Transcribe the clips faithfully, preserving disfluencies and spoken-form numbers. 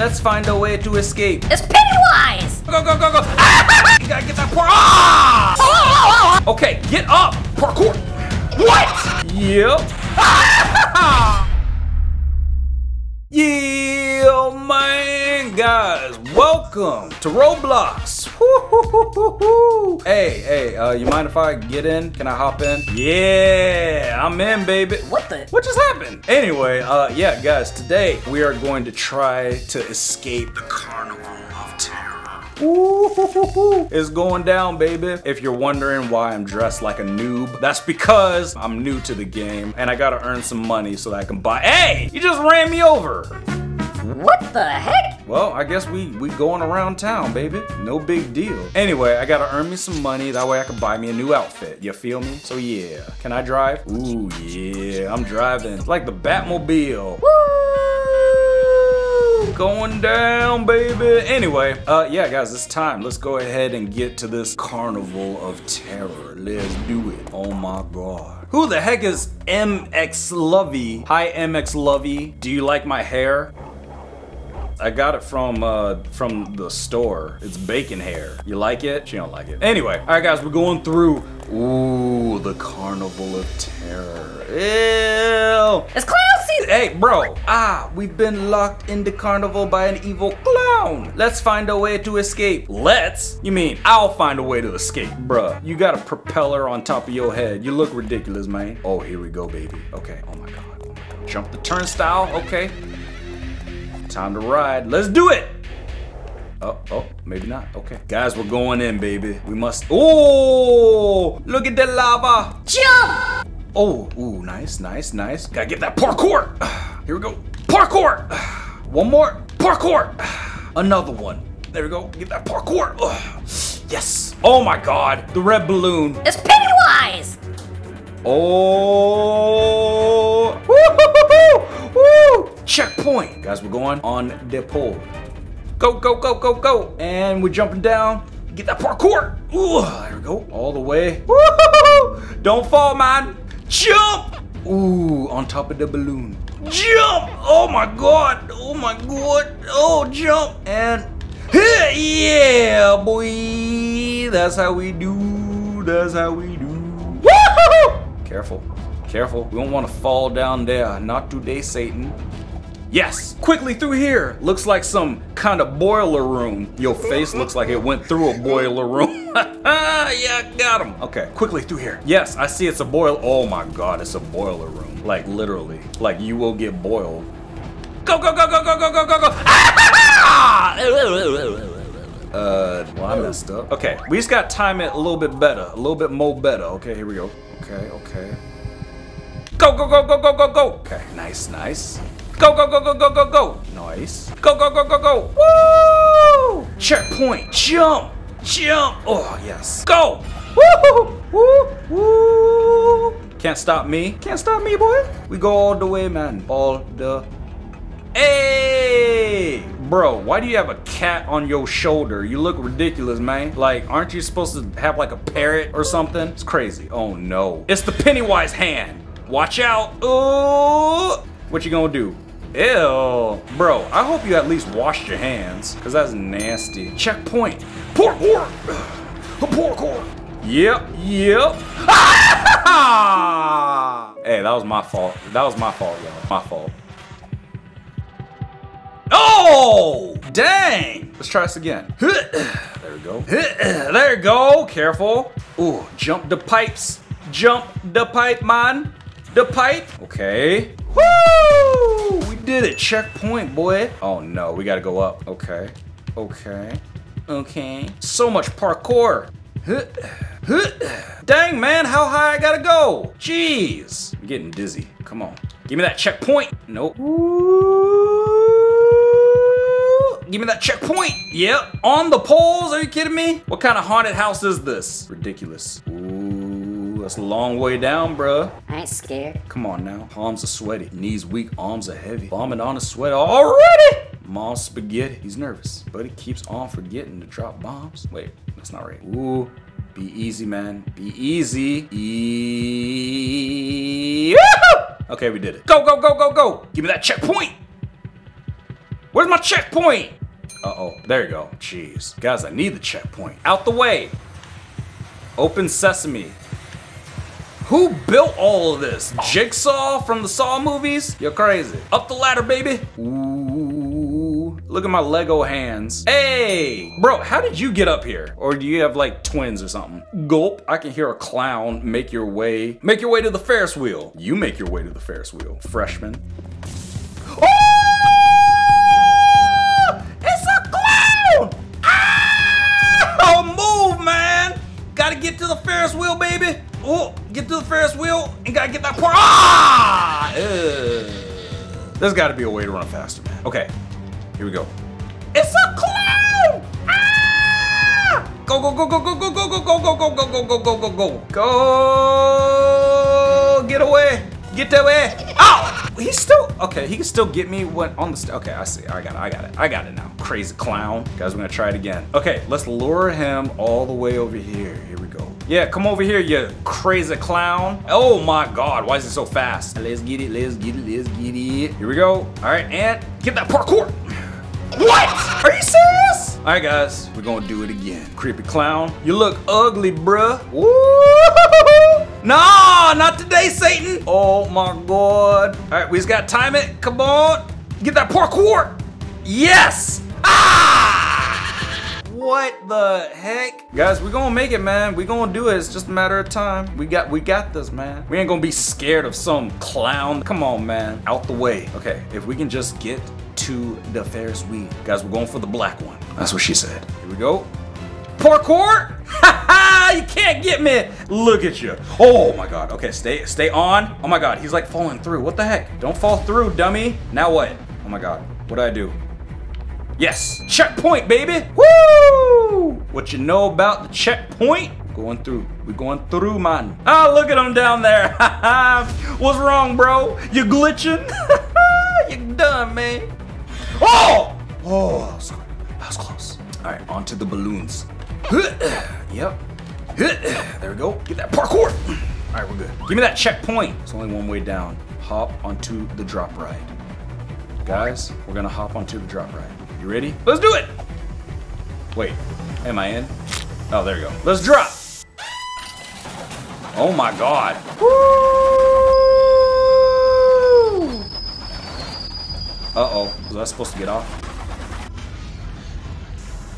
Let's find a way to escape. It's Pennywise! Go, go, go, go! Ah! You gotta get that parkour! Ah! Okay, get up! Parkour! What? Yep. Ah! Yeah, oh man, guys, welcome to Roblox. Woo-hoo-hoo-hoo-hoo. Hey, hey, uh, you mind if I get in? Can I hop in? Yeah, I'm in, baby. What the? What just happened? Anyway, uh, yeah, guys, today we are going to try to escape the Carnival of Terror. Woo-hoo-hoo-hoo. It's going down, baby. If you're wondering why I'm dressed like a noob, that's because I'm new to the game and I gotta earn some money so that I can buy. Hey, you just ran me over. What the heck? Well, I guess we we going around town, baby. No big deal. Anyway, I gotta earn me some money. That way I can buy me a new outfit. You feel me? So yeah. Can I drive? Ooh, yeah. I'm driving. It's like the Batmobile. Woo! Going down, baby. Anyway, uh, yeah, guys, it's time. Let's go ahead and get to this Carnival of Terror. Let's do it. Oh my God. Who the heck is M X Lovey? Hi, M X Lovey. Do you like my hair? I got it from uh, from the store. It's bacon hair. You like it? She don't like it. Anyway, all right, guys, we're going through. Ooh, the Carnival of Terror. Ew. It's clown season. Hey, bro. Ah, we've been locked in the carnival by an evil clown. Let's find a way to escape. Let's? You mean I'll find a way to escape, bruh. You got a propeller on top of your head. You look ridiculous, man. Oh, here we go, baby. Okay. Oh my God. Oh my God. Jump the turnstile. Okay. Time to ride. Let's do it. Oh, oh, maybe not. Okay. Guys, we're going in, baby. We must. Oh, look at that lava. Jump. Oh, ooh, nice, nice, nice. Gotta get that parkour. Here we go. Parkour. One more. Parkour. Another one. There we go. Get that parkour. Yes. Oh my God. The red balloon. It's Pennywise. Oh. Woo! Checkpoint. Guys, we're going on the pole. Go, go, go, go, go. And we're jumping down. Get that parkour. Ooh, there we go. All the way. Woo! Don't fall, man. Jump. Ooh, on top of the balloon. Jump. Oh, my God. Oh, my God. Oh, jump. And yeah, boy. That's how we do. That's how we do. Woo! Careful. Careful, we don't want to fall down there. Not today, Satan. Yes, quickly through here. Looks like some kind of boiler room. Your face looks like it went through a boiler room. Yeah, got him. Okay, quickly through here. Yes, I see it's a boil. Oh my God, it's a boiler room. Like literally, like you will get boiled. Go, go, go, go, go, go, go, go, go. Uh, well, I messed up. Okay, we just got to time it a little bit better. A little bit more better. Okay, here we go. Okay, okay. Go, go, go, go, go, go, go. Okay, nice, nice. Go, go, go, go, go, go, go. Nice. Go, go, go, go, go. Woo! Checkpoint. Jump. Jump. Oh, yes. Go. Woo! Woo! Woo! Can't stop me. Can't stop me, boy. We go all the way, man. All the... Hey! Bro, why do you have a cat on your shoulder? You look ridiculous, man. Like, aren't you supposed to have, like, a parrot or something? It's crazy. Oh, no. It's the Pennywise hand. Watch out. Ooh. What you gonna do? Ew. Bro, I hope you at least washed your hands, because that's nasty. Checkpoint. Parkour. Parkour. Yep. Yep. Hey, that was my fault. That was my fault, y'all. My fault. Oh, dang. Let's try this again. There we go. There we go. Careful. Ooh, jump the pipes. Jump the pipe, man. The pipe. Okay. Woo! We did it. Checkpoint, boy. Oh, no. We got to go up. Okay. Okay. Okay. So much parkour. Dang, man. How high I got to go? Jeez. I'm getting dizzy. Come on. Give me that checkpoint. Nope. Ooh. Give me that checkpoint. Yep. On the poles. Are you kidding me? What kind of haunted house is this? Ridiculous. That's a long way down, bruh. I ain't scared. Come on now. Palms are sweaty. Knees weak. Arms are heavy. Bombing on a sweat already. Mom's spaghetti. He's nervous, but he keeps on forgetting to drop bombs. Wait, that's not right. Ooh, be easy, man. Be easy. E okay, we did it. Go, go, go, go, go. Give me that checkpoint. Where's my checkpoint? Uh-oh, there you go. Jeez, guys, I need the checkpoint. Out the way. Open sesame. Who built all of this? Jigsaw from the Saw movies? You're crazy. Up the ladder, baby. Ooh, look at my Lego hands. Hey, bro, how did you get up here? Or do you have like twins or something? Gulp, I can hear a clown. Make your way, make your way to the Ferris wheel. You make your way to the Ferris wheel, freshman. Get to the Ferris wheel, baby. Oh, get to the Ferris wheel and gotta get that part. Ah! Ugh. There's gotta be a way to run faster, man. Okay, here we go. It's a clown! Ah! Go, go, go, go, go, go, go, go, go, go, go, go, go, go, go, go. Go, get away, get away. Oh, he's still, okay, he can still get me when on the st okay, I see, I got it, I got it, I got it now. Crazy clown. Guys, we're gonna try it again. Okay, let's lure him all the way over here. Here we go. Yeah, come over here, you crazy clown. Oh my God, why is it so fast? Let's get it, let's get it, let's get it. Here we go. All right, and get that parkour. What? Are you serious? All right, guys, we're gonna do it again. Creepy clown, you look ugly, bruh. Woo! Nah, not today, Satan. Oh my God. All right, we just gotta time it. Come on, get that parkour. Yes. Ah! What the heck? Guys, we're gonna make it, man. We're gonna do it. It's just a matter of time. We got we got this, man. We ain't gonna be scared of some clown. Come on, man. Out the way. Okay, if we can just get to the Ferris wheel. Guys, we're going for the black one. That's what she said. Here we go. Parkour! Ha ha! You can't get me! Look at you. Oh my God. Okay, stay stay on. Oh my God, he's like falling through. What the heck? Don't fall through, dummy. Now what? Oh my God. What do I do? Yes, checkpoint, baby. Woo! What you know about the checkpoint? Going through, we're going through, man. Ah, oh, look at him down there. What's wrong, bro? You glitching? You're done, man. Oh! Oh, that was, that was close. All right, onto the balloons. Yep. There we go. Get that parkour. All right, we're good. Give me that checkpoint. It's only one way down. Hop onto the drop ride. Guys, we're gonna hop onto the drop ride. You ready? Let's do it! Wait, am I in? Oh, there you go. Let's drop! Oh my God. Woo! Uh-oh, was I supposed to get off?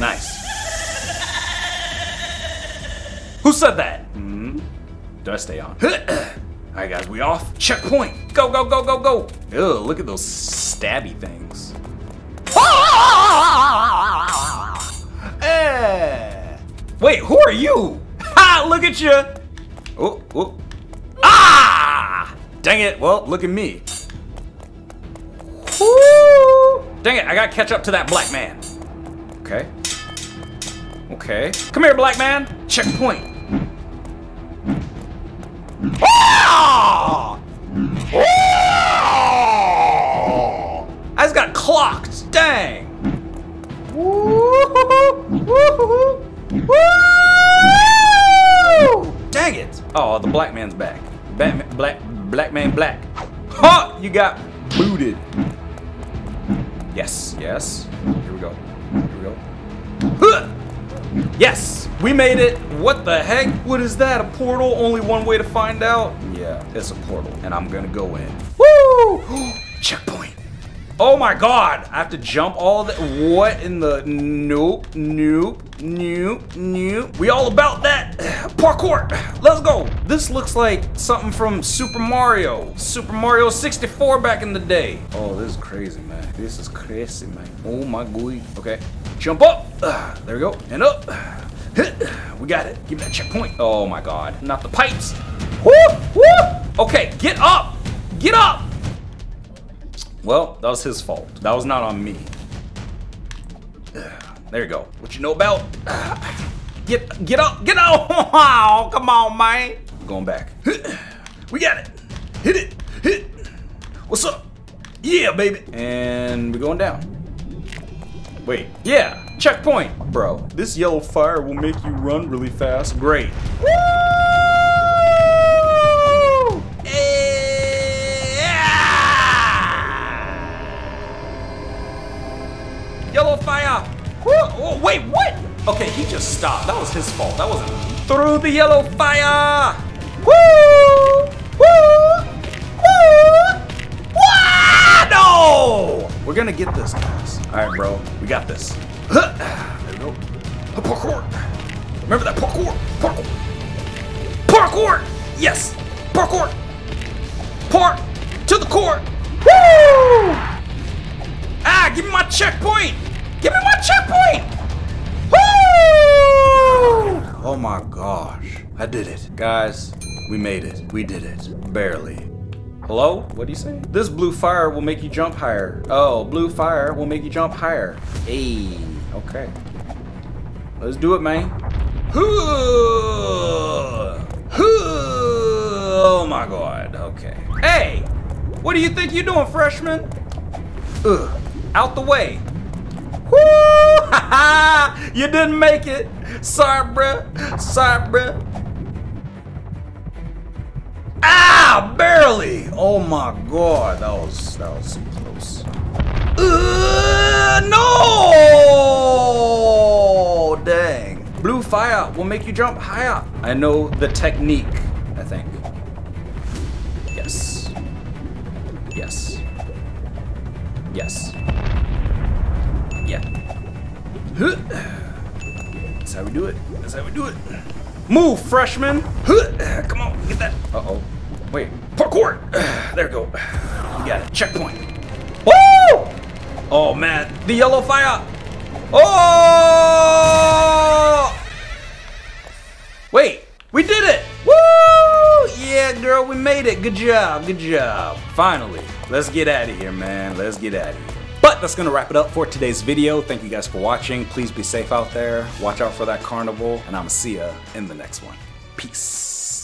Nice. Who said that? Mm-hmm. Did I stay on? All right, guys, we off? Checkpoint! Go, go, go, go, go! Ugh, look at those stabby things. Hey. Wait, who are you? Ha! Look at you! Oh, oh! Ah! Dang it! Well, look at me. Woo! Dang it! I gotta catch up to that black man. Okay. Okay. Come here, black man. Checkpoint. Ah! Ah! I just got clocked. Dang. Dang it! Oh, the black man's back. Batman, black, black man, black. Ha! You got booted. Yes, yes. Here we go. Here we go. Yes, we made it. What the heck? What is that? A portal? Only one way to find out. Yeah, it's a portal, and I'm gonna go in. Woo! Checkpoint. Oh my God, I have to jump all that. What in the, nope, nope, nope, nope. We all about that parkour, let's go. This looks like something from Super Mario, Super Mario sixty-four back in the day. Oh, this is crazy, man. This is crazy, man. Oh my God. Okay, jump up, uh, there we go, and up. We got it, give me that checkpoint. Oh my God, not the pipes. Woo, woo. Okay, get up, get up. Well, that was his fault. That was not on me. There you go. What you know about? Get, get up, get up! Oh, come on, man. Going back. We got it. Hit it, hit it. What's up? Yeah, baby. And we're going down. Wait, yeah, checkpoint. Bro, this yellow fire will make you run really fast. Great. Woo! fire! Woo! Oh, wait, what? Okay, he just stopped. That was his fault. That wasn't me. Through the yellow fire! Woo! Woo! Woo! Woo! No! We're gonna get this, guys. All right, bro. We got this. There we go. Parkour! Remember that parkour! Parkour! Parkour! Yes! Parkour! Park! To the court! Woo! Ah, give me my checkpoint! Give me my checkpoint! Woo! Oh my gosh. I did it. Guys, we made it. We did it. Barely. Hello? What do you say? This blue fire will make you jump higher. Oh, blue fire will make you jump higher. Hey, okay. Let's do it, man. Oh my god, okay. Hey! What do you think you're doing, freshman? Ugh, out the way. Woo! You didn't make it. Sorry, bruh. Sorry, bruh. Ah, barely. Oh my god, that was that was so close. Ugh, no! Dang. Blue fire will make you jump higher. I know the technique, I think. Yes. Yes. Yes. Yeah. That's how we do it. That's how we do it. Move, freshman. Come on, get that. Uh-oh. Wait. Parkour. There we go. We got it. Checkpoint. Woo! Oh, man. The yellow fire. Oh! Wait. We did it. Woo! Yeah, girl, we made it. Good job, good job. Finally, let's get out of here, man. Let's get out of here. But that's gonna wrap it up for today's video. Thank you guys for watching. Please be safe out there. Watch out for that carnival, and I'm gonna see ya in the next one. Peace.